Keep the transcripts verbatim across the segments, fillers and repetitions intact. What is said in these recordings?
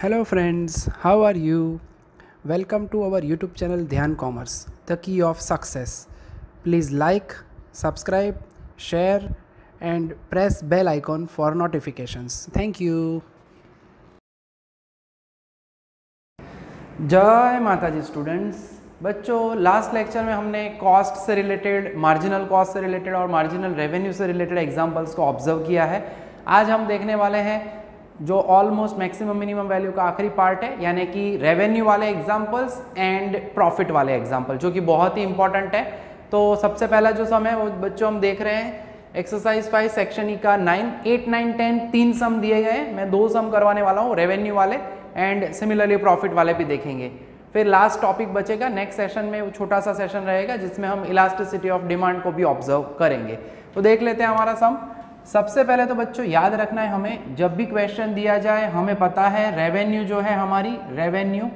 Hello friends, how are you? Welcome to our YouTube channel Dhyan Commerce, the key of success. Please like, subscribe, share and press bell icon for notifications. Thank you. जय माता जी students, बच्चों last lecture में हमने cost से related, marginal cost से related और marginal revenue से रिलेटेड एग्जाम्पल्स को ऑब्जर्व किया है. आज हम देखने वाले हैं जो ऑलमोस्ट मैक्सिमम मिनिमम वैल्यू का आखिरी पार्ट है, यानी कि रेवेन्यू वाले एग्जाम्पल्स एंड प्रॉफिट वाले एग्जाम्पल, जो कि बहुत ही इंपॉर्टेंट है. तो सबसे पहला जो सम है वो बच्चों हम देख रहे हैं एक्सरसाइज फाइव सेक्शन ई का नाइन एट नाइन टेन तीन सम दिए गए हैं. मैं दो सम करवाने वाला हूँ, रेवेन्यू वाले एंड सिमिलरली प्रॉफिट वाले भी देखेंगे. फिर लास्ट टॉपिक बचेगा, नेक्स्ट सेशन में वो छोटा सा सेशन रहेगा जिसमें हम इलास्टिसिटी ऑफ डिमांड को भी ऑब्जर्व करेंगे. तो देख लेते हैं हमारा सम. सबसे पहले तो बच्चों याद रखना है हमें, जब भी क्वेश्चन दिया जाए हमें पता है रेवेन्यू जो है हमारी, revenue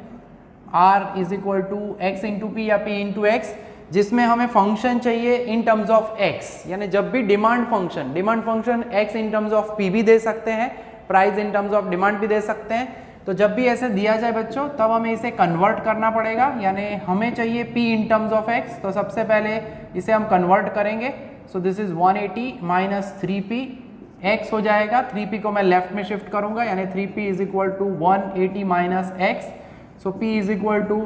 R is equal to X into P या पी इंटू एक्स, जिसमें हमें फंक्शन चाहिए इन टर्म्स ऑफ एक्स, यानी जब भी demand function demand function X in terms of P भी दे सकते हैं, price in terms of demand भी दे सकते हैं. तो जब भी ऐसे दिया जाए बच्चों तब हमें इसे कन्वर्ट करना पड़ेगा, यानी हमें चाहिए P in terms of x. तो सबसे पहले इसे हम कन्वर्ट करेंगे. So this is one eighty minus three p x हो जाएगा. थ्री पी को मैं लेफ्ट में शिफ्ट करूंगा, यानी three p is equal to one eighty minus x. So p is equal to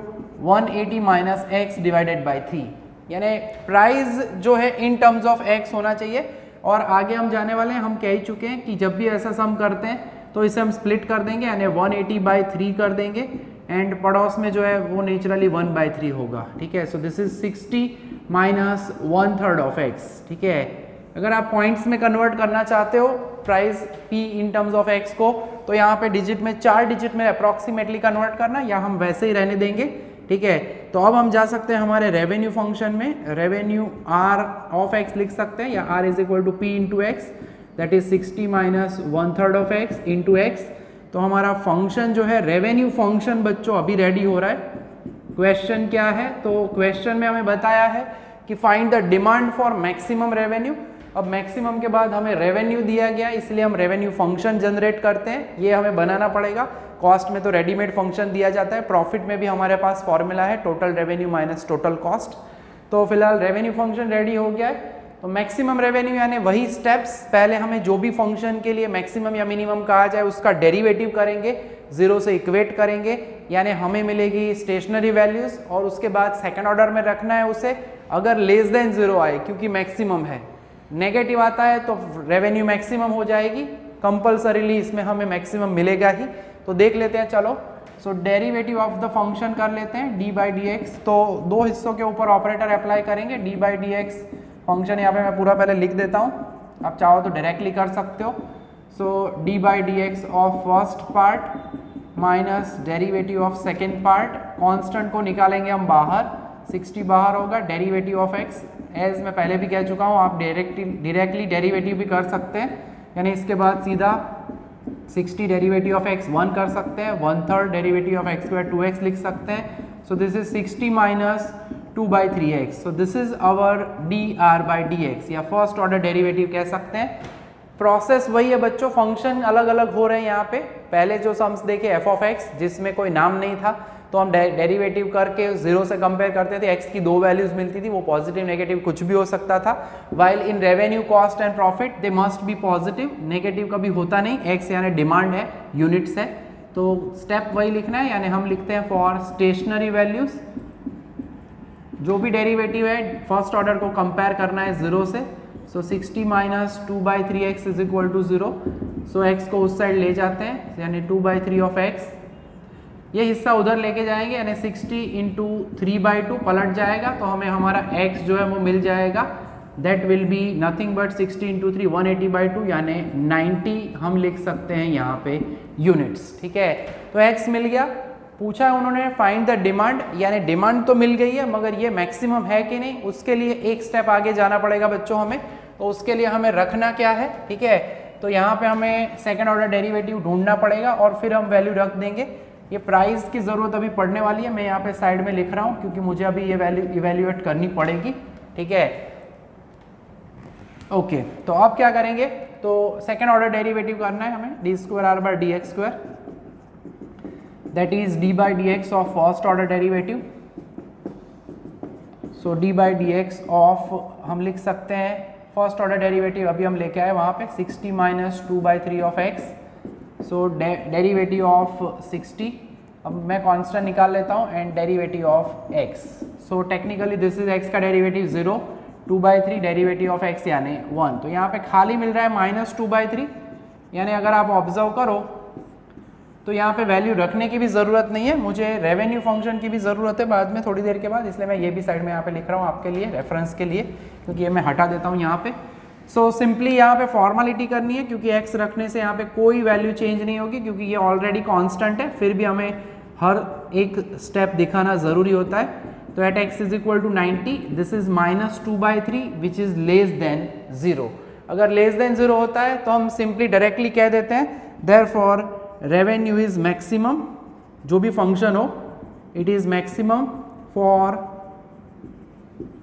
one eighty minus x divided by three, यानी price जो है इन टर्म्स ऑफ एक्स होना चाहिए. और आगे हम जाने वाले हैं, हम कह ही चुके हैं कि जब भी ऐसा सम करते हैं तो इसे हम स्प्लिट कर देंगे, यानी वन एटी बाई थ्री कर देंगे एंड पड़ोस में जो है वो नेचुरली वन बाई थ्री होगा. ठीक है, so this is sixty minus one third of x. ठीक है, अगर आप पॉइंट्स में कन्वर्ट करना चाहते हो price P in terms of x को, तो यहाँ पे डिजिट में, चार डिजिट में अप्रॉक्सीमेटली कन्वर्ट करना, या हम वैसे ही रहने देंगे. ठीक है, तो अब हम जा सकते हैं हमारे रेवेन्यू फंक्शन में, रेवेन्यू आर ऑफ एक्स लिख सकते हैं, या are is equal to P into x, that is sixty minus one third of x into x. तो हमारा फंक्शन जो है रेवेन्यू फंक्शन बच्चों अभी रेडी हो रहा है. क्वेश्चन क्या है, तो क्वेश्चन में हमें बताया है कि find the demand for maximum revenue. अब मैक्सिमम के बाद हमें रेवेन्यू दिया गया, इसलिए हम रेवेन्यू फंक्शन जनरेट करते हैं, ये हमें बनाना पड़ेगा. कॉस्ट में तो रेडीमेड फंक्शन दिया जाता है, प्रॉफिट में भी हमारे पास फॉर्मूला है, total revenue minus total cost. तो फिलहाल रेवेन्यू फंक्शन रेडी हो गया है. तो मैक्सिमम रेवेन्यू यानी वही स्टेप्स, पहले हमें जो भी फंक्शन के लिए मैक्सिमम या मिनिमम कहा जाए उसका डेरिवेटिव करेंगे, जीरो से इक्वेट करेंगे, यानी हमें मिलेगी स्टेशनरी वैल्यूज. और उसके बाद सेकंड ऑर्डर में रखना है उसे, अगर लेस देन जीरो आए क्योंकि मैक्सिमम है, नेगेटिव आता है तो रेवेन्यू मैक्सिमम हो जाएगी, कंपल्सरीली इसमें हमें मैक्सिमम मिलेगा ही. तो देख लेते हैं, चलो. So derivative of the function कर लेते हैं, डी बाई डी एक्स. तो दो हिस्सों के ऊपर ऑपरेटर अप्लाई करेंगे. D by D x function यहाँ पे मैं पूरा पहले लिख देता हूँ, आप चाहो तो डायरेक्टली कर सकते हो. So D by D x of first part minus derivative of second part, constant को निकालेंगे हम बाहर, सिक्सटी बाहर होगा. डेरीवेटिव ऑफ एक्स, एज मैं पहले भी कह चुका हूँ आप डायरेक्टली डायरेक्टली डेरीवेटिव भी कर सकते हैं, यानी इसके बाद सीधा sixty derivative of x one कर सकते हैं, one third derivative of x square two x लिख सकते हैं. So this is sixty minus two by three x. So this is our d r by D x, या first order derivative कह सकते हैं. प्रोसेस वही है बच्चों, फंक्शन अलग अलग हो रहे हैं. यहाँ पे पहले जो सम्स देखे एफ ऑफ एक्स जिसमें कोई नाम नहीं था, तो हम डेरिवेटिव करके जीरो से कंपेयर करते थे, एक्स की दो वैल्यूज मिलती थी, वो पॉजिटिव नेगेटिव कुछ भी हो सकता था. While in revenue cost and profit they must be positive, negative कभी होता नहीं. एक्स यानी डिमांड है, यूनिट्स है, तो स्टेप वही लिखना है, यानी हम लिखते हैं फॉर स्टेशनरी वैल्यूज, जो भी डेरिवेटिव है फर्स्ट ऑर्डर को कंपेयर करना है जीरो से. So sixty minus two by three x is equal to zero. So x को उस साइड ले जाते हैं, यानी two by three of x, ये हिस्सा उधर लेके जाएंगे, यानी sixty into three by two पलट जाएगा, तो हमें हमारा एक्स जो है वो मिल जाएगा. That will be nothing but sixty into three one eighty by two, यानी नाइन्टी हम लिख सकते हैं यहाँ पे यूनिट्स. ठीक है, तो एक्स मिल गया. पूछा है उन्होंने फाइंड द डिमांड, यानी डिमांड तो मिल गई है मगर ये मैक्सिमम है कि नहीं, उसके लिए एक स्टेप आगे जाना पड़ेगा बच्चों हमें. तो उसके लिए हमें रखना क्या है, ठीक है, तो यहाँ पे हमें सेकंड ऑर्डर डेरिवेटिव ढूंढना पड़ेगा और फिर हम वैल्यू रख देंगे. ये प्राइस की ज़रूरत अभी पड़ने वाली है, मैं यहाँ पे साइड में लिख रहा हूँ क्योंकि मुझे अभी ये वैल्यू इवेल्यूएट करनी पड़ेगी. ठीक है, ओके. तो आप क्या करेंगे, तो सेकेंड ऑर्डर डेरीवेटिव करना है हमें, D square r by D x square that is d by dx of first order derivative. So d by dx of हम लिख सकते हैं फर्स्ट ऑर्डर डेरीवेटिव, अभी हम लेके आए वहाँ पे sixty minus two by three of x. So derivative of sixty, अब मैं कांस्टेंट निकाल लेता हूँ, and derivative of x. So technically this is x का derivative zero, two by three derivative of x यानी वन. तो यहाँ पे खाली मिल रहा है माइनस टू बाई थ्री, यानी अगर आप ऑब्जर्व करो तो यहाँ पे वैल्यू रखने की भी ज़रूरत नहीं है, मुझे रेवेन्यू फंक्शन की भी ज़रूरत है बाद में थोड़ी देर के बाद, इसलिए मैं ये भी साइड में यहाँ पे लिख रहा हूँ आपके लिए रेफरेंस के लिए, क्योंकि ये मैं हटा देता हूँ यहाँ पे. सो सिंपली यहाँ पे फॉर्मेलिटी करनी है, क्योंकि एक्स रखने से यहाँ पे कोई वैल्यू चेंज नहीं होगी, क्योंकि ये ऑलरेडी कॉन्स्टेंट है, फिर भी हमें हर एक स्टेप दिखाना ज़रूरी होता है. तो at x is equal to ninety this is minus two by three which is less than zero. अगर लेस देन ज़ीरो होता है तो हम सिंपली डायरेक्टली कह देते हैं therefore revenue is maximum, जो भी फंक्शन हो it is maximum for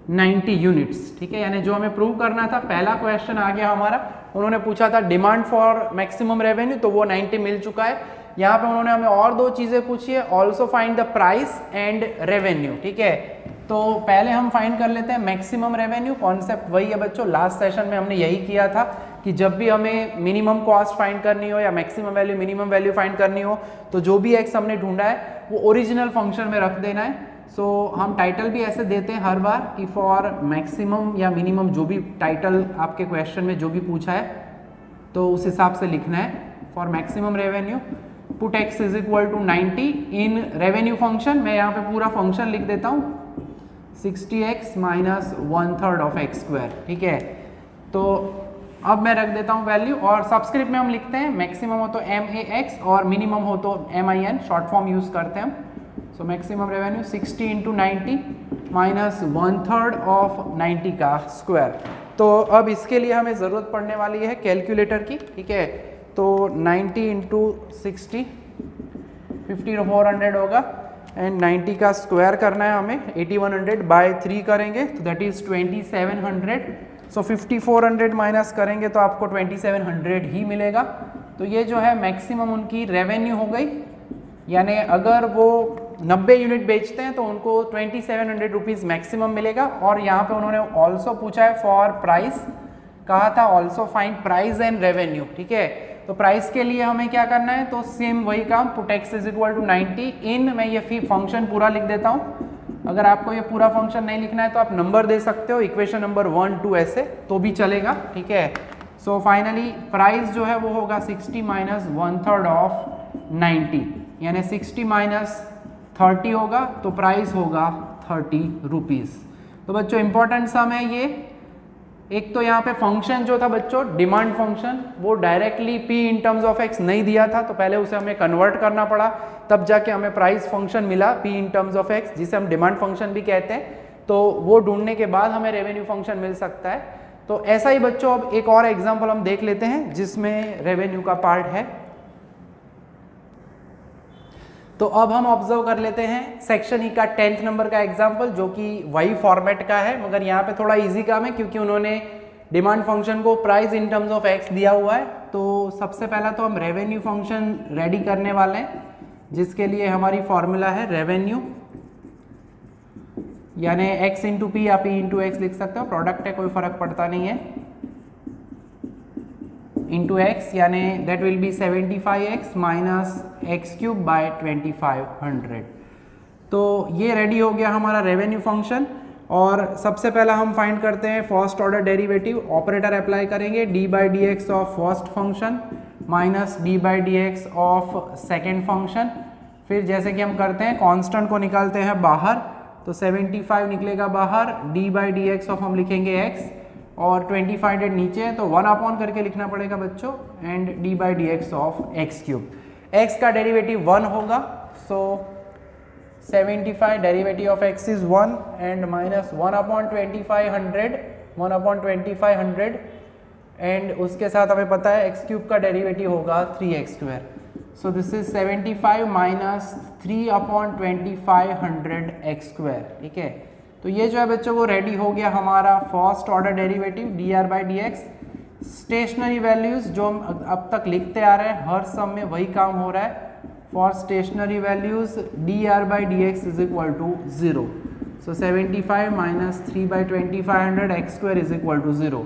ninety units. ठीक है, यानी जो हमें प्रूव करना था पहला क्वेश्चन आ गया हमारा, उन्होंने पूछा था डिमांड फॉर मैक्सिमम रेवेन्यू, तो वो नाइन्टी मिल चुका है. यहाँ पे उन्होंने हमें और दो चीज़ें पूछी है, also find the price and revenue. ठीक है, तो पहले हम फाइंड कर लेते हैं मैक्सिमम रेवेन्यू. कॉन्सेप्ट वही है बच्चों, लास्ट सेशन में हमने यही किया था कि जब भी हमें मिनिमम कॉस्ट फाइंड करनी हो या maximum value minimum value find करनी हो, तो जो भी एक्स हमने ढूंढा है वो ओरिजिनल फंक्शन में रख देना है. सो so, हम टाइटल भी ऐसे देते हैं हर बार कि फॉर मैक्सिमम या मिनिमम, जो भी टाइटल आपके क्वेश्चन में जो भी पूछा है तो उस हिसाब से लिखना है. For maximum revenue put x is equal to ninety in revenue function, मैं यहाँ पे पूरा फंक्शन लिख देता हूँ, sixty x minus one third of x square. ठीक है, तो अब मैं रख देता हूँ वैल्यू, और सब्सक्रिप्ट में हम लिखते हैं मैक्सिमम हो तो एम ए एक्स और मिनिमम हो तो M I N, short form use करते हैं हम. So maximum revenue sixty into ninety minus one third of ninety का स्क्वायर. तो अब इसके लिए हमें ज़रूरत पड़ने वाली है कैलकुलेटर की. ठीक है, तो ninety into sixty fifty four hundred होगा, एंड नाइन्टी का स्क्वायर करना है हमें, eighty one hundred by three करेंगे तो that is twenty seven hundred. So fifty four hundred minus करेंगे तो आपको ट्वेंटी सेवन हंड्रेड ही मिलेगा. तो ये जो है मैक्सिमम उनकी रेवेन्यू हो गई, यानी अगर वो नब्बे यूनिट बेचते हैं तो उनको twenty seven hundred rupees maximum मिलेगा. और यहाँ पे उन्होंने ऑल्सो पूछा है फॉर प्राइस, कहा था also find price and revenue. ठीक है, तो प्राइस के लिए हमें क्या करना है, तो सेम वही काम, put x is equal to ninety in, मैं ये फंक्शन पूरा लिख देता हूँ. अगर आपको ये पूरा फंक्शन नहीं लिखना है तो आप नंबर दे सकते हो, इक्वेशन नंबर वन टू ऐसे तो भी चलेगा. ठीक है, सो फाइनली प्राइस जो है वो होगा sixty minus one third of ninety, यानी सिक्सटी माइनस थर्टी होगा तो प्राइस होगा थर्टी रुपीज़. तो बच्चों इंपॉर्टेंट सम है ये. एक तो यहाँ पे फंक्शन जो था बच्चों डिमांड फंक्शन, वो directly P in terms of X नहीं दिया था, तो पहले उसे हमें कन्वर्ट करना पड़ा, तब जाके हमें प्राइस फंक्शन मिला P in terms of X, जिसे हम डिमांड फंक्शन भी कहते हैं. तो वो ढूंढने के बाद हमें रेवेन्यू फंक्शन मिल सकता है. तो ऐसा ही बच्चों अब एक और एग्जाम्पल हम देख लेते हैं जिसमें रेवेन्यू का पार्ट है. तो अब हम ऑब्जर्व कर लेते हैं सेक्शन ई का टेंथ नंबर का एग्जाम्पल, जो कि वही फॉर्मेट का है, मगर यहाँ पे थोड़ा इजी काम है क्योंकि उन्होंने डिमांड फंक्शन को price in terms of x दिया हुआ है. तो सबसे पहला तो हम रेवेन्यू फंक्शन रेडी करने वाले हैं, जिसके लिए हमारी फॉर्मूला है रेवेन्यू यानी एक्स इंटू पी या पी इंटू एक्स लिख सकते हो, प्रोडक्ट है कोई फर्क पड़ता नहीं है, इंटू एक्स यानी that will be seventy five x minus x cube by twenty five hundred. तो ये रेडी हो गया हमारा रेवेन्यू फंक्शन. और सबसे पहला हम फाइंड करते हैं first order derivative, operator apply करेंगे, D by D x of first function minus d by D x of second function. फिर जैसे कि हम करते हैं कांस्टेंट को निकालते हैं बाहर, तो सेवेंटी फाइव निकलेगा बाहर, d by D x of हम लिखेंगे एक्स, और ट्वेंटी फाइव नीचे है तो वन अपॉन करके लिखना पड़ेगा बच्चों, and d by D x of x cube. x का डेरिवेटिव वन होगा, so seventy five derivative of x is one and minus one upon twenty five hundred one upon twenty five hundred and उसके साथ हमें पता है x cube का derivative होगा three x square. So this is seventy five minus three upon twenty five hundred x square. ठीक है, तो ये जो है बच्चों वो रेडी हो गया हमारा first order derivative d r by D x. Stationary values जो हम अब तक लिखते आ रहे हैं हर सम में वही काम हो रहा है, for stationary values dr by dx is equal to zero. So seventy five minus three by twenty five hundred x square is equal to zero.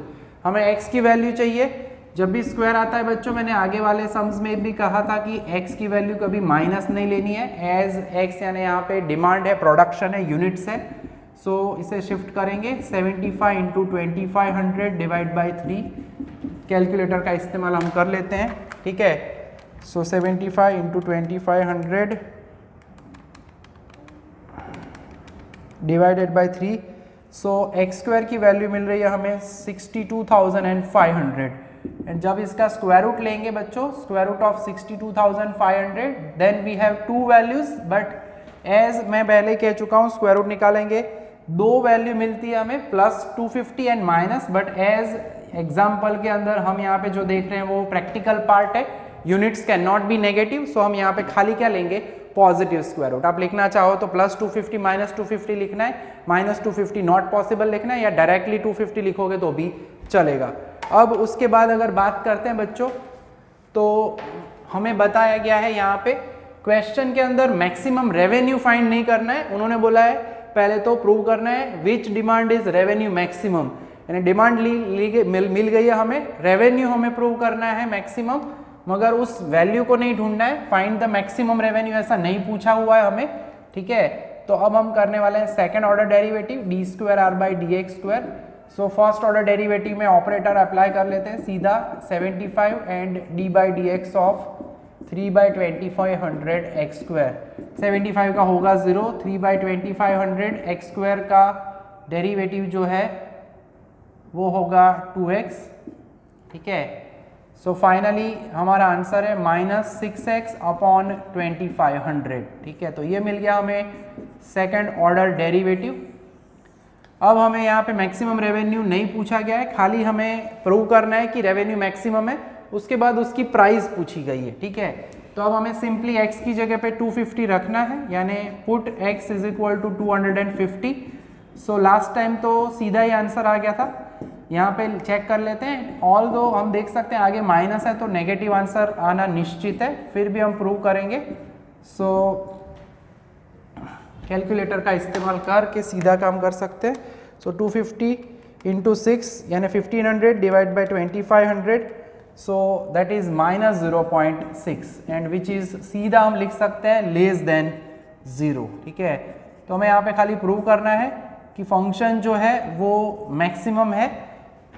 हमें x की वैल्यू चाहिए. जब भी स्क्वायर आता है बच्चों, मैंने आगे वाले सम्स में भी कहा था कि x की वैल्यू कभी माइनस नहीं लेनी है, एज x यानी यहाँ पे डिमांड है, प्रोडक्शन है, यूनिट्स है. सो so, इसे शिफ्ट करेंगे. Seventy five into twenty five hundred divide by three. Calculator का इस्तेमाल हम कर लेते हैं, ठीक है. So seventy five into twenty five hundred divided by three. So x square की वैल्यू मिल रही है हमें sixty two thousand and five hundred. And जब इसका स्क्वायर रूट लेंगे बच्चों, square root of sixty two thousand five hundred, then we have two values. But as मैं पहले कह चुका हूँ, स्क्वायर रूट निकालेंगे, दो वैल्यू मिलती है हमें, plus two fifty and minus. But as example के अंदर हम यहाँ पे जो देख रहे हैं वो प्रैक्टिकल पार्ट है, units can not be negative. सो हम यहाँ पे खाली क्या लेंगे, पॉजिटिव स्क्वायर रूट. आप लिखना चाहो तो plus two fifty minus two fifty लिखना है, minus two fifty not possible लिखना है, या डायरेक्टली टू फिफ्टी लिखोगे तो भी चलेगा. अब उसके बाद अगर बात करते हैं बच्चों, तो हमें बताया गया है यहाँ पे क्वेश्चन के अंदर मैक्सिमम रेवेन्यू फाइंड नहीं करना है. उन्होंने बोला है पहले तो प्रूव करना है which demand is revenue maximum, यानी डिमांड ली, ली मिल, मिल गई है हमें, रेवेन्यू हमें प्रूव करना है मैक्सिमम, मगर उस वैल्यू को नहीं ढूंढना है. फाइंड द मैक्सिमम रेवेन्यू ऐसा नहीं पूछा हुआ है हमें, ठीक है. तो अब हम करने वाले हैं second order derivative d square r by D x square. So first order derivative में ऑपरेटर अप्लाई कर लेते हैं सीधा. Seventy five and d by D x of three by twenty five hundred x square. Seventy five का होगा zero, three by twenty five hundred x square का derivative जो है वो होगा टू एक्स, ठीक है. सो so, फाइनली हमारा आंसर है minus six x upon twenty five hundred, ठीक है. तो ये मिल गया हमें सेकेंड ऑर्डर डेरीवेटिव. अब हमें यहाँ पे मैक्सिमम रेवेन्यू नहीं पूछा गया है, खाली हमें प्रूव करना है कि रेवेन्यू मैक्सिमम है. उसके बाद उसकी प्राइस पूछी गई है, ठीक है. तो अब हमें सिंपली x की जगह पे टू फिफ्टी रखना है, यानी put x is equal to two fifty. So last time तो सीधा ही आंसर आ गया था, यहाँ पे चेक कर लेते हैं. ऑल दो हम देख सकते हैं आगे माइनस है तो नेगेटिव आंसर आना निश्चित है, फिर भी हम प्रूव करेंगे. सो so, कैलकुलेटर का इस्तेमाल करके सीधा काम कर सकते हैं. So two fifty into six यानी fifteen hundred divide by twenty five hundred. So that is minus zero point six and which is सीधा हम लिख सकते हैं लेस देन ज़ीरो, ठीक है. तो हमें यहाँ पे खाली प्रूव करना है कि फंक्शन जो है वो मैक्सिमम है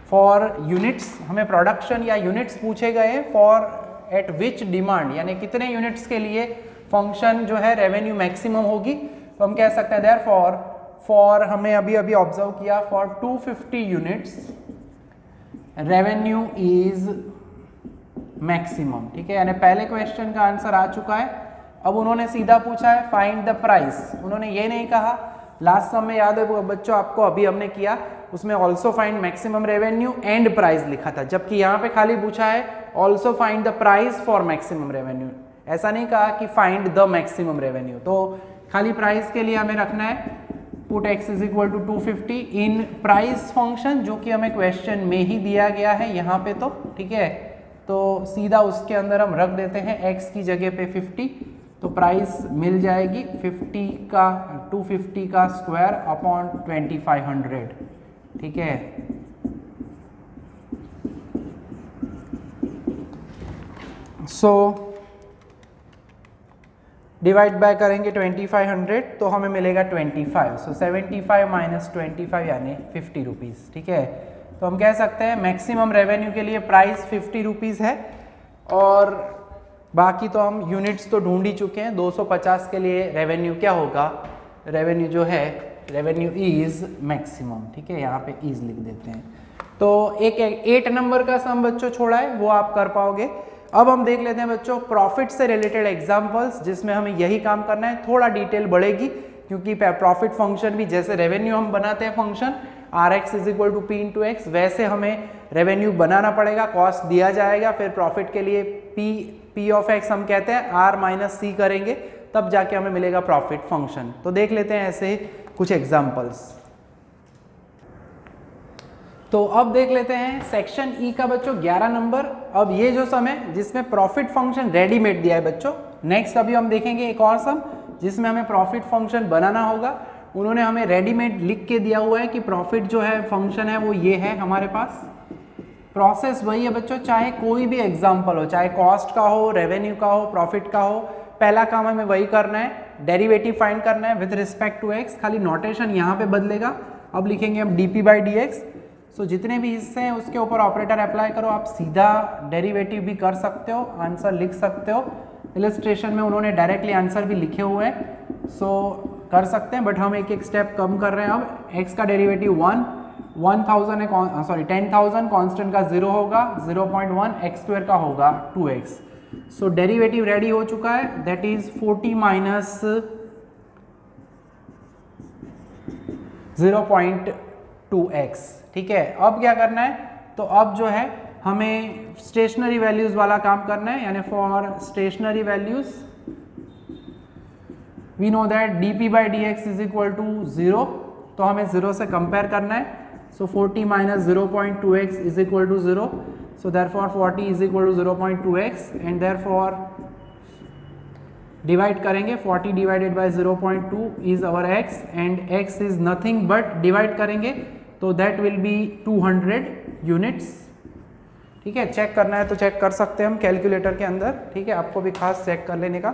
फॉर यूनिट्स. हमें प्रोडक्शन या यूनिट्स पूछे गए, फॉर एट विच डिमांड यानी कितने यूनिट्स के लिए फंक्शन जो है रेवेन्यू मैक्सिमम होगी. तो हम कह सकते हैं देयर फॉर फॉर हमें अभी अभी ऑब्जर्व किया, for two fifty units revenue is maximum, ठीक है. यानी पहले क्वेश्चन का आंसर आ चुका है. अब उन्होंने सीधा पूछा है फाइंड द प्राइस, उन्होंने ये नहीं कहा. लास्ट सम में याद है वो बच्चों आपको, अभी हमने किया उसमें also find maximum revenue and price लिखा था, जबकि यहाँ पे खाली पूछा है also find the price for maximum revenue. ऐसा नहीं कहा कि फाइंड द मैक्सिमम रेवेन्यू. तो खाली प्राइस के लिए हमें रखना है put x is equal to two fifty in price function, जो कि हमें क्वेश्चन में ही दिया गया है यहाँ पे, तो ठीक है. तो सीधा उसके अंदर हम रख देते हैं x की जगह पे फिफ्टी, तो प्राइस मिल जाएगी फिफ्टी का टू फिफ्टी का square upon twenty five hundred, ठीक है. सो so, डिवाइड बाय करेंगे ट्वेंटी फाइव हंड्रेड तो हमें मिलेगा twenty five. So seventy five minus twenty five यानी फिफ्टी रुपीज़, ठीक है. तो हम कह सकते हैं मैक्सिमम रेवेन्यू के लिए प्राइस फिफ्टी रुपीज़ है, और बाकी तो हम यूनिट्स तो ढूंढ ही चुके हैं. टू फिफ्टी के लिए रेवेन्यू क्या होगा, रेवेन्यू जो है रेवेन्यू इज़ मैक्सिमम, ठीक है. यहाँ पे इज़ लिख देते हैं. तो एक एट नंबर का सम बच्चों छोड़ा है, वो आप कर पाओगे. अब हम देख लेते हैं बच्चों प्रॉफिट से रिलेटेड एग्जांपल्स, जिसमें हमें यही काम करना है. थोड़ा डिटेल बढ़ेगी क्योंकि प्रॉफिट फंक्शन भी, जैसे रेवेन्यू हम बनाते हैं function are x is equal to P into x, वैसे हमें रेवेन्यू बनाना पड़ेगा. कॉस्ट दिया जाएगा, फिर प्रॉफिट के लिए पी पी ऑफ एक्स हम कहते हैं आर माइनस सी करेंगे, तब जाके हमें मिलेगा प्रॉफिट फंक्शन. तो देख लेते हैं ऐसे कुछ एग्जाम्पल्स. तो अब देख लेते हैं सेक्शन ई का बच्चों ग्यारह नंबर. अब ये जो सम है जिसमें प्रॉफिट फंक्शन रेडीमेड दिया है बच्चों, नेक्स्ट अभी हम देखेंगे एक और सम जिसमें हमें प्रॉफिट फंक्शन बनाना होगा। उन्होंने हमें रेडीमेड लिख के दिया हुआ है कि प्रॉफिट जो है फंक्शन है वो ये है हमारे पास। प्रोसेस वही है बच्चों, चाहे कोई भी एग्जाम्पल हो, चाहे कॉस्ट का हो, रेवेन्यू का हो, प्रॉफिट का हो, पहला काम हमें वही करना है, डेरिवेटिव फाइंड करना है विद रिस्पेक्ट टू एक्स। खाली नोटेशन यहाँ पे बदलेगा। अब लिखेंगे हम d P by D x. So जितने भी हिस्से हैं उसके ऊपर ऑपरेटर अप्लाई करो, आप सीधा डेरिवेटिव भी कर सकते हो, आंसर लिख सकते हो। इलस्ट्रेशन में उन्होंने डायरेक्टली आंसर भी लिखे हुए हैं, सो कर सकते हैं, बट हम एक एक स्टेप कम कर रहे हैं। अब एक्स का डेरिवेटिव वन वन थाउजेंड है सॉरी टेन थाउजेंड कॉन्स्टेंट का जीरो होगा, zero point one x square का होगा two x. So derivative ready हो चुका है, that is forty minus zero point two x. ठीक है, अब क्या करना है, तो अब जो है हमें स्टेशनरी वैल्यूज वाला काम करना है, यानी for stationary values we know that D P by D x is equal to zero, तो हमें जीरो से कंपेयर करना है। So forty minus zero point two x is equal to zero, so therefore forty is equal to zero point two x and therefore divide करेंगे, forty divided by zero point two is our x and x is nothing but divide करेंगे तो that will be two hundred units. ठीक है, check करना है तो check कर सकते हैं हम कैलकुलेटर के अंदर। ठीक है, आपको भी खास चेक कर लेने का।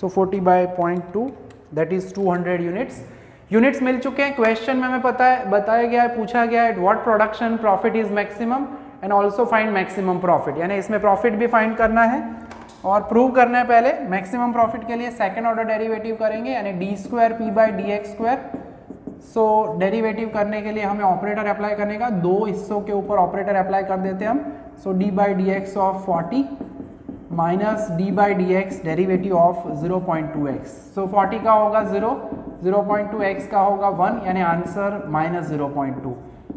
So forty by point two that is two hundred units. Units मिल चुके हैं। क्वेश्चन में हमें पता है, बताया गया है, पूछा गया है what production profit is maximum and also find maximum profit, यानी इसमें प्रॉफिट भी फाइंड करना है और प्रूव करना है। पहले मैक्सिमम प्रॉफिट के लिए सेकंड ऑर्डर डेरिवेटिव करेंगे, यानी d square P by D x square. So derivative करने के लिए हमें ऑपरेटर अप्लाई करने का, दो हिस्सों के ऊपर ऑपरेटर अप्लाई कर देते हैं हम। So D by D x of forty minus d by D x derivative of zero point two x. So forty का होगा zero, zero point two x का होगा वन, यानी answer minus zero point two.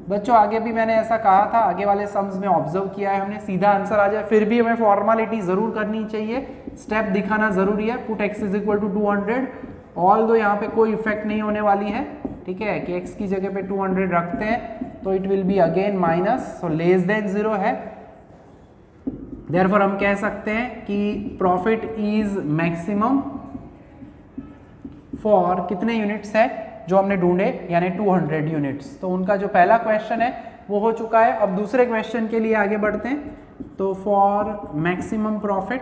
बच्चों आगे भी मैंने ऐसा कहा था, आगे वाले सम्स में ऑब्जर्व किया है हमने, सीधा आंसर आ जाए। फिर भी हमें फॉर्मेलिटी ज़रूर करनी चाहिए, स्टेप दिखाना ज़रूरी है। Put x is equal to two hundred, all दो यहाँ पर कोई इफेक्ट नहीं होने वाली है। ठीक है, कि एक्स की जगह पे टू हंड्रेड रखते हैं तो it will be again minus, so less than zero है। देयरफॉर हम कह सकते हैं कि प्रॉफिट इज मैक्सिमम फॉर कितने यूनिट्स है जो हमने ढूंढे, यानी टू हंड्रेड यूनिट्स। तो उनका जो पहला क्वेश्चन है वो हो चुका है। अब दूसरे क्वेश्चन के लिए आगे बढ़ते हैं। तो for maximum profit,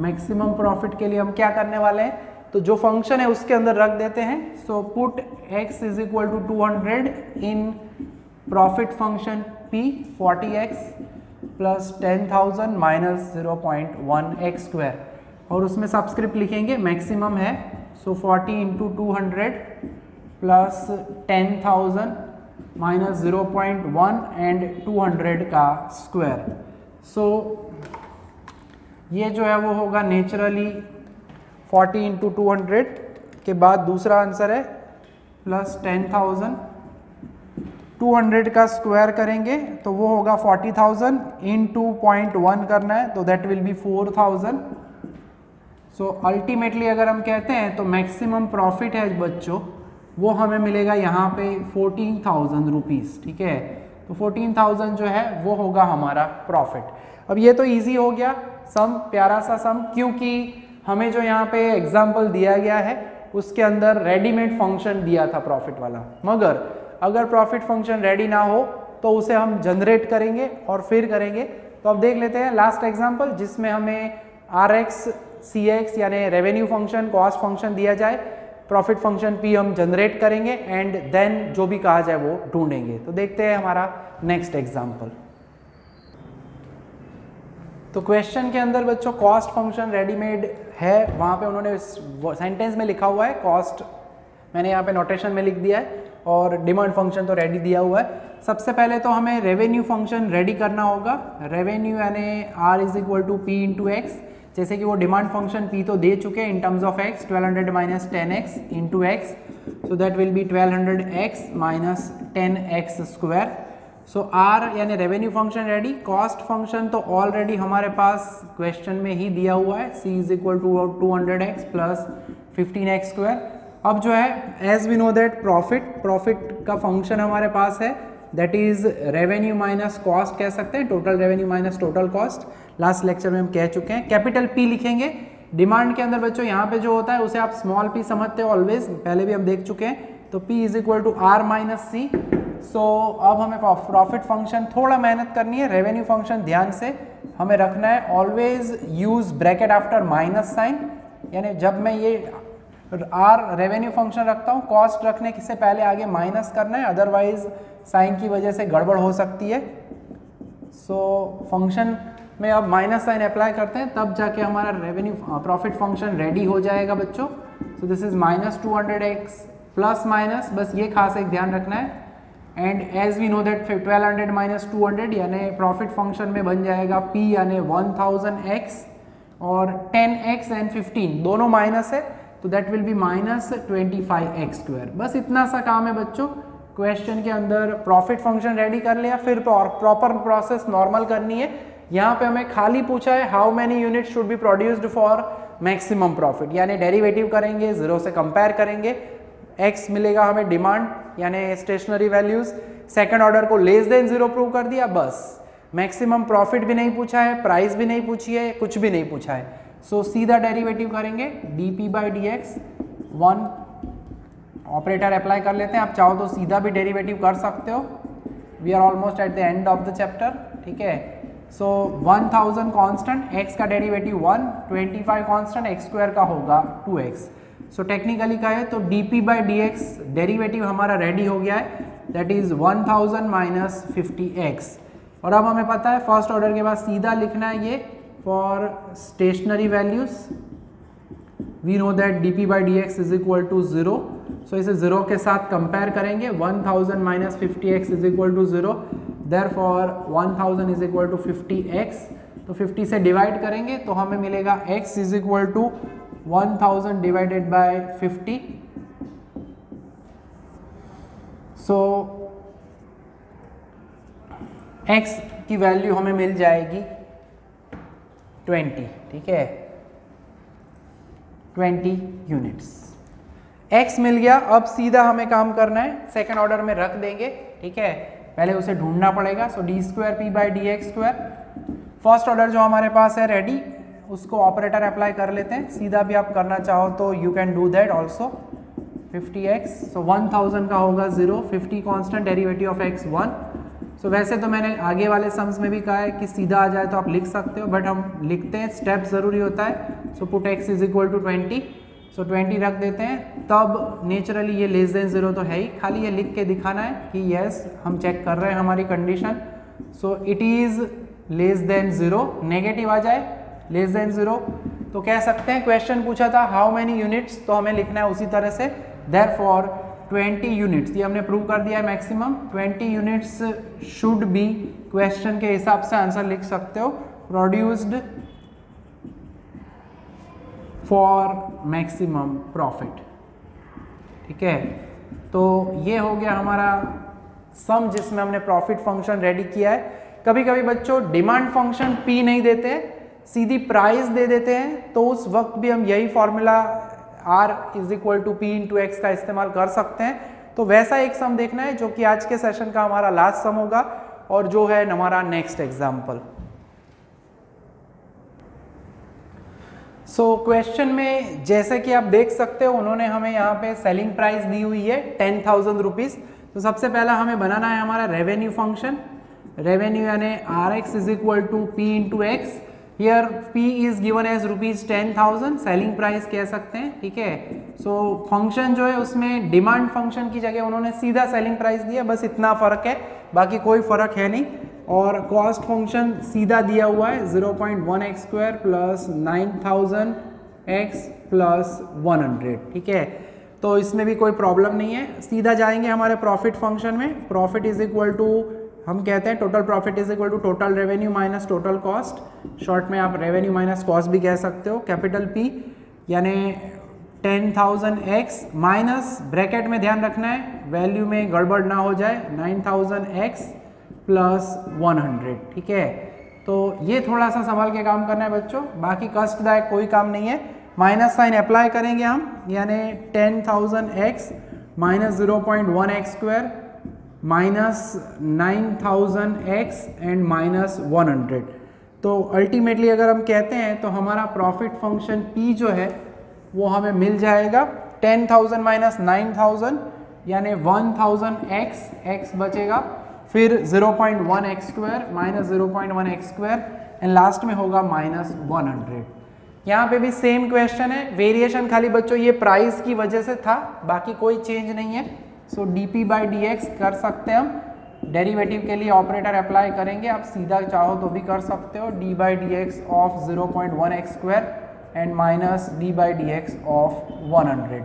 maximum profit के लिए हम क्या करने वाले हैं, तो जो फंक्शन है उसके अंदर रख देते हैं। So put x is equal to two hundred in profit function p, forty x plus ten thousand minus zero point one x square, और उसमें सब्सक्रिप्ट लिखेंगे मैक्सिमम है। So forty into two hundred plus ten thousand minus zero point one and two hundred का square. So ये जो है वो होगा naturally forty into two hundred के बाद दूसरा आंसर है plus ten thousand to hundred का स्क्वायर करेंगे तो वो होगा forty thousand into point one करना है तो that will be four thousand. So ultimately अगर हम कहते हैं तो मैक्सिमम प्रॉफिट है बच्चों वो हमें मिलेगा यहाँ पे फोर्टीन थाउजेंड रुपीज़। ठीक है, तो फोर्टीन थाउजेंड जो है वो होगा हमारा प्रॉफिट। अब ये तो इजी हो गया सम, प्यारा सा सम, क्योंकि हमें जो यहाँ पे एग्जाम्पल दिया गया है उसके अंदर रेडीमेड फंक्शन दिया था प्रॉफिट वाला। मगर अगर प्रॉफिट फंक्शन रेडी ना हो तो उसे हम जनरेट करेंगे और फिर करेंगे। तो अब देख लेते हैं लास्ट एग्जांपल जिसमें हमें आर एक्स सी एक्स यानी रेवेन्यू फंक्शन, कॉस्ट फंक्शन दिया जाए, प्रॉफिट फंक्शन पी हम जनरेट करेंगे एंड देन जो भी कहा जाए वो ढूंढेंगे। तो देखते हैं हमारा नेक्स्ट एग्जाम्पल। तो क्वेश्चन के अंदर बच्चों कॉस्ट फंक्शन रेडीमेड है, वहाँ पे उन्होंने सेंटेंस में लिखा हुआ है कॉस्ट, मैंने यहाँ पे नोटेशन में लिख दिया है, और डिमांड फंक्शन तो रेडी दिया हुआ है। सबसे पहले तो हमें रेवेन्यू फंक्शन रेडी करना होगा। रेवेन्यू यानी are is equal to P into x, जैसे कि वो डिमांड फंक्शन पी तो दे चुके हैं in terms of x, twelve hundred minus ten x into x, so that will be twelve hundred x minus ten x square. So are यानी revenue function ready. Cost function तो already हमारे पास question में ही दिया हुआ है, सी is equal to two hundred x plus fifteen x square. अब जो है as we know that profit, profit का फंक्शन हमारे पास है that is revenue minus cost, कह सकते हैं total revenue minus total cost. Last lecture में हम कह चुके हैं। कैपिटल पी लिखेंगे डिमांड के अंदर। बच्चों यहाँ पे जो होता है उसे आप स्मॉल पी समझते हो ऑलवेज, पहले भी हम देख चुके हैं। तो P is equal to are minus C. So अब हमें प्रॉफिट फंक्शन थोड़ा मेहनत करनी है, रेवेन्यू फंक्शन ध्यान से हमें रखना है। Always use bracket after minus sign, यानी जब मैं ये आर रेवेन्यू फंक्शन रखता हूँ कॉस्ट रखने से पहले आगे माइनस करना है, अदरवाइज साइन की वजह से गड़बड़ हो सकती है। सो फंक्शन में अब माइनस साइन अप्लाई करते हैं, तब जाके हमारा रेवेन्यू प्रॉफिट फंक्शन रेडी हो जाएगा बच्चों। So this is minus two hundred x plus minus, बस ये खास एक ध्यान रखना है। And as we know that twelve hundred minus two hundred यानी प्रॉफिट फंक्शन में बन जाएगा पी यानी वन थाउजेंड एक्स, और टेन एक्स एंड फिफ्टीन दोनों माइनस है तो that will be minus twenty five x square. बस इतना सा काम है बच्चों। क्वेश्चन के अंदर प्रॉफिट फंक्शन रेडी कर लिया, फिर प्रॉपर प्रोसेस नॉर्मल करनी है। यहाँ पे हमें खाली पूछा है how many unit should be produced for maximum profit, यानी डेरिवेटिव करेंगे, जीरो से कंपेयर करेंगे, एक्स मिलेगा हमें डिमांड यानी स्टेशनरी वैल्यूज, सेकेंड ऑर्डर को लेस देन जीरो प्रूव कर दिया बस। मैक्सिमम प्रॉफिट भी नहीं पूछा है, प्राइस भी नहीं पूछी है, कुछ भी नहीं पूछा है। सो so, सीधा डेरिवेटिव करेंगे d P by D x one operator apply कर लेते हैं। आप चाहो तो सीधा भी डेरिवेटिव कर सकते हो। We are almost at the end of the chapter, ठीक है। So one thousand constant x का derivative one, twenty five constant x square का होगा टू एक्स। सो टेक्निकली कहे तो d P by D x derivative हमारा ready हो गया है, that is one thousand minus fifty x. और अब हमें पता है फर्स्ट ऑर्डर के बाद सीधा लिखना है ये for stationary values, we know that dp by dx is equal to zero, so इसे zero के साथ compare करेंगे, one thousand minus fifty x is equal to zero, therefore one thousand is equal to fifty x, तो fifty से divide करेंगे तो हमें मिलेगा x is equal to one thousand divided by fifty, so x की value हमें मिल जाएगी twenty, ठीक है, ट्वेंटी यूनिट्स। x मिल गया, अब सीधा हमें काम करना है, सेकेंड ऑर्डर में रख देंगे, ठीक है, पहले उसे ढूंढना पड़ेगा। So d square P by D x square, first order जो हमारे पास है रेडी, उसको ऑपरेटर अप्लाई कर लेते हैं। सीधा भी आप करना चाहो तो you can do that also. Fifty x, so one thousand का होगा zero, fifty constant derivative of x one. So so, वैसे तो मैंने आगे वाले सम्स में भी कहा है कि सीधा आ जाए तो आप लिख सकते हो, बट हम लिखते हैं, स्टेप ज़रूरी होता है। So put x is equal to twenty, so twenty रख देते हैं, तब नेचुरली ये लेस देन ज़ीरो तो है ही, खाली ये लिख के दिखाना है कि येस हम चेक कर रहे हैं हमारी condition. So it is less than zero, negative आ जाए लेस देन ज़ीरो तो कह सकते हैं क्वेश्चन पूछा था हाउ मैनी यूनिट्स, तो हमें लिखना है उसी तरह से, देयर फॉर ट्वेंटी यूनिट्स, ये हमने प्रूव कर दिया है maximum. Twenty units should be, question के हिसाब से आंसर लिख सकते हो, प्रोड्यूस्ड फॉर मैक्सिमम प्रॉफिट, ठीक है। तो ये हो गया हमारा सम जिसमें हमने प्रॉफिट फंक्शन रेडी किया है। कभी कभी बच्चों डिमांड फंक्शन पी नहीं देते, सीधी प्राइस दे देते हैं, तो उस वक्त भी हम यही formula R is equal to P into x का इस्तेमाल कर सकते हैं। तो वैसा एक सम देखना है जो कि आज के सेशन का हमारा लास्ट सम होगा और जो है हमारा नेक्स्ट एग्जाम्पल। सो क्वेश्चन में जैसे कि आप देख सकते हो उन्होंने हमें यहाँ पे सेलिंग प्राइस दी हुई है टेन थाउजेंड रुपीज। तो सबसे पहला हमें बनाना है हमारा रेवेन्यू फंक्शन। रेवेन्यू यानी are x is equal to P into x. Here P is given as rupees ten thousand, selling price कह सकते हैं, ठीक है। सो फंक्शन जो है उसमें डिमांड फंक्शन की जगह उन्होंने सीधा सेलिंग प्राइस दिया, बस इतना फ़र्क है, बाकी कोई फ़र्क है नहीं। और कॉस्ट फंक्शन सीधा दिया हुआ है zero point one x square plus nine thousand x plus one hundred, ठीक है। तो इसमें भी कोई प्रॉब्लम नहीं है। सीधा जाएंगे हमारे प्रॉफिट फंक्शन में। प्रॉफिट इज इक्वल टू, हम कहते हैं total profit is equal to total revenue minus total cost, short में आप रेवेन्यू माइनस कॉस्ट भी कह सकते हो। कैपिटल पी यानी ten thousand x minus, bracket में ध्यान रखना है वैल्यू में गड़बड़ ना हो जाए, nine thousand x plus one hundred, ठीक है। तो ये थोड़ा सा संभाल के काम करना है बच्चों, बाकी कष्टदायक कोई काम नहीं है। माइनस साइन अप्लाई करेंगे हम, यानी ten thousand x minus zero point one x square minus nine thousand x and minus one hundred. तो तो अल्टीमेटली अगर हम कहते हैं तो हमारा प्रॉफिट फंक्शन पी जो है वो हमें मिल जाएगा ten thousand minus nine thousand यानी वन थाउजेंड एक्स एक्स बचेगा, फिर zero point one x square minus zero point one x square and last में होगा माइनस वन हंड्रेड। यहाँ पर भी सेम क्वेश्चन है, वेरिएशन खाली बच्चों ये प्राइस की वजह से था, बाकी कोई चेंज नहीं है। So d P by D x कर सकते हैं हम, डेरिवेटिव के लिए ऑपरेटर अप्लाई करेंगे, आप सीधा चाहो तो भी कर सकते हो, d by D x of zero point one x square and minus d by D x of one hundred.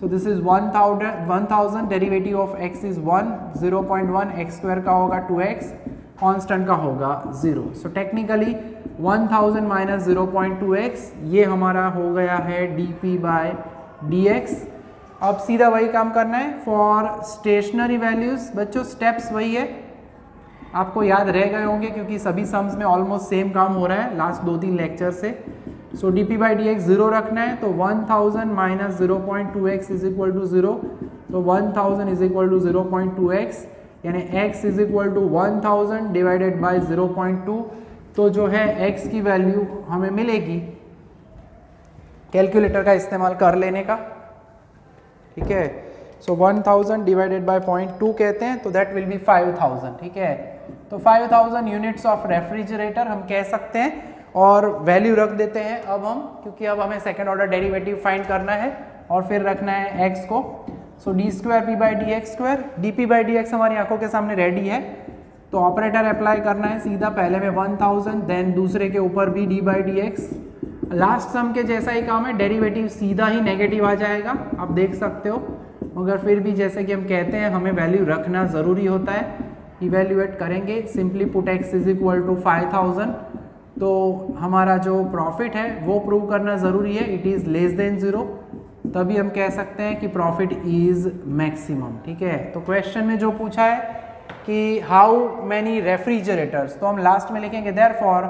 So this is one thousand one thousand derivative of x is one, zero point one x square का होगा two x, constant का होगा zero. So technically one thousand minus zero point two x ये हमारा हो गया है d P by D x. अब सीधा वही काम करना है फॉर स्टेशनरी वैल्यूज़ बच्चों, स्टेप्स वही है, आपको याद रह गए होंगे क्योंकि सभी सम्स में ऑलमोस्ट सेम काम हो रहा है लास्ट दो तीन लेक्चर से। So d P by D x zero रखना है तो one thousand minus zero point two x is equal to zero, तो one thousand is equal to zero point two x यानी x is equal to one thousand divided by zero point two, तो जो है x की value हमें मिलेगी, calculator का इस्तेमाल कर लेने का, ठीक है। So one thousand divided by point two कहते हैं तो that will be five thousand, ठीक है। तो five thousand units of refrigerator हम कह सकते हैं और वैल्यू रख देते हैं अब हम, क्योंकि अब हमें सेकेंड ऑर्डर डेरिवेटिव फाइंड करना है और फिर रखना है x को। So d square P by D x square, d P by D x हमारी आंखों के सामने रेडी है, तो ऑपरेटर अप्लाई करना है सीधा, पहले में वन थाउजेंड देन दूसरे के ऊपर भी d by D x. Last sum के जैसा ही काम है, डेरिवेटिव सीधा ही नेगेटिव आ जाएगा, आप देख सकते हो, मगर फिर भी जैसे कि हम कहते हैं हमें वैल्यू रखना ज़रूरी होता है, इवेल्यूएट करेंगे। Simply put x is equal to five thousand, तो हमारा जो प्रॉफिट है वो प्रूव करना ज़रूरी है, it is less than zero, तभी हम कह सकते हैं कि प्रॉफिट इज़ मैक्सिमम, ठीक है। तो क्वेश्चन में जो पूछा है कि हाउ मैनी रेफ्रिजरेटर्स, तो हम लास्ट में लिखेंगे therefore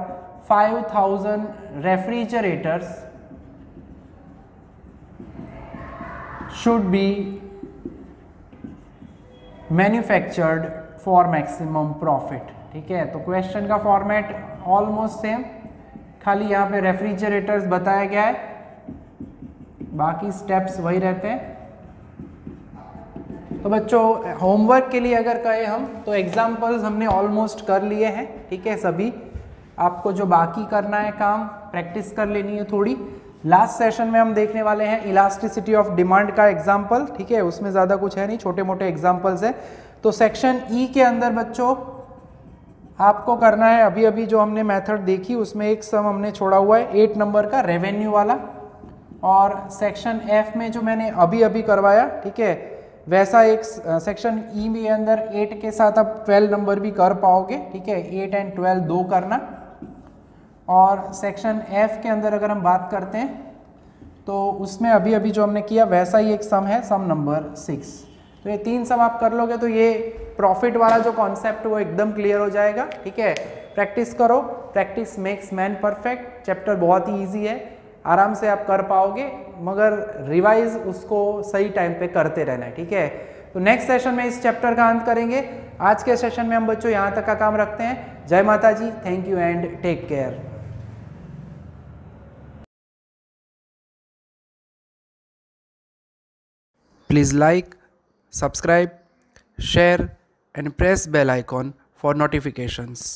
five thousand refrigerators should be manufactured for maximum profit, ठीक है। तो क्वेश्चन का फॉर्मेट ऑलमोस्ट सेम, खाली यहाँ पे रेफ्रिजरेटर्स बताया गया है, बाकी स्टेप्स वही रहते हैं। तो बच्चों होमवर्क के लिए अगर कहें हम तो एग्जाम्पल्स हमने ऑलमोस्ट कर लिए हैं, ठीक है सभी, आपको जो बाकी करना है काम प्रैक्टिस कर लेनी है थोड़ी। लास्ट सेशन में हम देखने वाले हैं इलास्टिसिटी ऑफ डिमांड का एग्जाम्पल, ठीक है, उसमें ज़्यादा कुछ है नहीं, छोटे मोटे एग्जाम्पल्स है। तो सेक्शन ई के अंदर बच्चों आपको करना है, अभी अभी जो हमने मेथड देखी उसमें एक सम हमने छोड़ा हुआ है एट नंबर का रेवेन्यू वाला, और सेक्शन एफ में जो मैंने अभी अभी करवाया, ठीक है, वैसा एक सेक्शन ई में अंदर एट के साथ आप ट्वेल्व नंबर भी कर पाओगे, ठीक है, एट एंड ट्वेल्व दो करना। और सेक्शन एफ के अंदर अगर हम बात करते हैं तो उसमें अभी अभी जो हमने किया वैसा ही एक सम है, सम नंबर सिक्स। तो ये तीन सम आप कर लोगे तो ये प्रॉफिट वाला जो कॉन्सेप्ट वो एकदम क्लियर हो जाएगा, ठीक है। प्रैक्टिस करो, practice makes man perfect, chapter बहुत ही ईजी है, आराम से आप कर पाओगे, मगर रिवाइज उसको सही टाइम पे करते रहना है, ठीक है। तो नेक्स्ट सेशन में इस चैप्टर का अंत करेंगे। आज के सेशन में हम बच्चों यहाँ तक का काम रखते हैं। जय माता ji, thank you and take care. Please like, subscribe, share and press bell icon for notifications.